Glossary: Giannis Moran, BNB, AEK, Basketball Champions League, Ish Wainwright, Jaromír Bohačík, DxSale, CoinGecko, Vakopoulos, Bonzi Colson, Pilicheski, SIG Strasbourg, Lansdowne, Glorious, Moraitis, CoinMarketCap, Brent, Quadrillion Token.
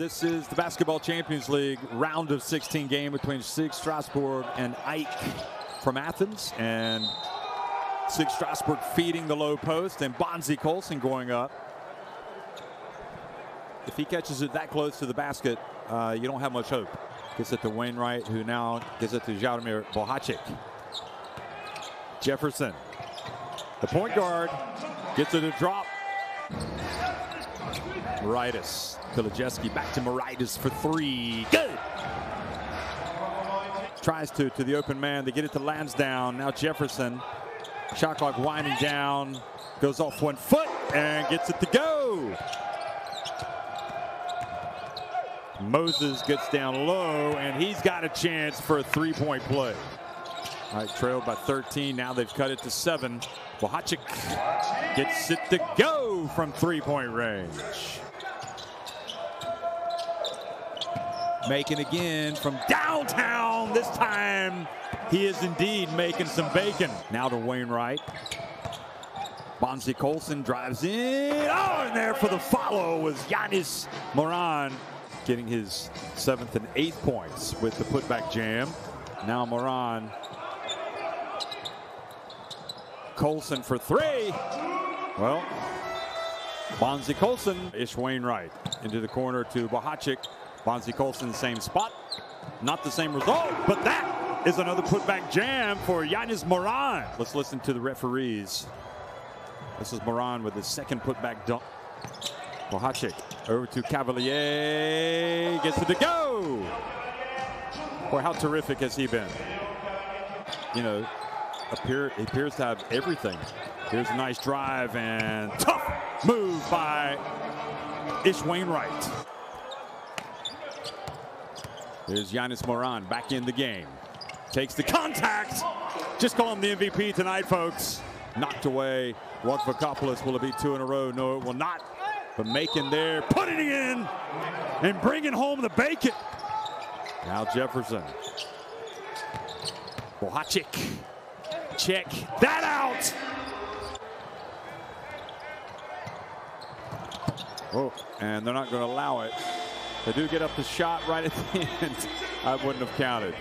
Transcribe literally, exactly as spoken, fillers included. This is the Basketball Champions League round of sixteen game between SIG Strasbourg and A E K from Athens. And SIG Strasbourg feeding the low post and Bonzi Colson going up. If he catches it that close to the basket, uh, you don't have much hope. Gets it to Wainwright, who now gives it to Jaromír Bohačík. Jefferson, the point guard, gets it a drop. Moraitis, Pilicheski back to Moraitis for three. Good! Tries to, to the open man. They get it to Lansdowne. Now Jefferson. Shot clock winding down. Goes off one foot and gets it to go. Moses gets down low, and he's got a chance for a three-point play. All right, trailed by thirteen. Now they've cut it to seven. Bohačík gets it to go from three-point range. Making again from downtown. This time he is indeed making some bacon. Now to Wainwright. Bonzi Colson drives in. Oh, and there for the follow was Giannis Moran, getting his seventh and eighth points with the putback jam. Now Moran. Colson for three. Well, Bonzi Colson. Ish Wainwright into the corner to Bohačík. Bonzi Colson, same spot. Not the same result, but that is another putback jam for Giannis Moran. Let's listen to the referees. This is Moran with his second putback dunk. Bohačík over to Cavalier, gets it to go. Boy, how terrific has he been? You know, appear, he appears to have everything. Here's a nice drive and tough move by Ish Wainwright. There's Giannis Moran back in the game. Takes the contact. Just call him the M V P tonight, folks. Knocked away. Vakopoulos, will it be two in a row? No, it will not. But making there, putting it in, and bringing home the bacon. Now Jefferson. Bohačík. Check that out. Oh, and they're not going to allow it. They do get up the shot right at the end. I wouldn't have counted.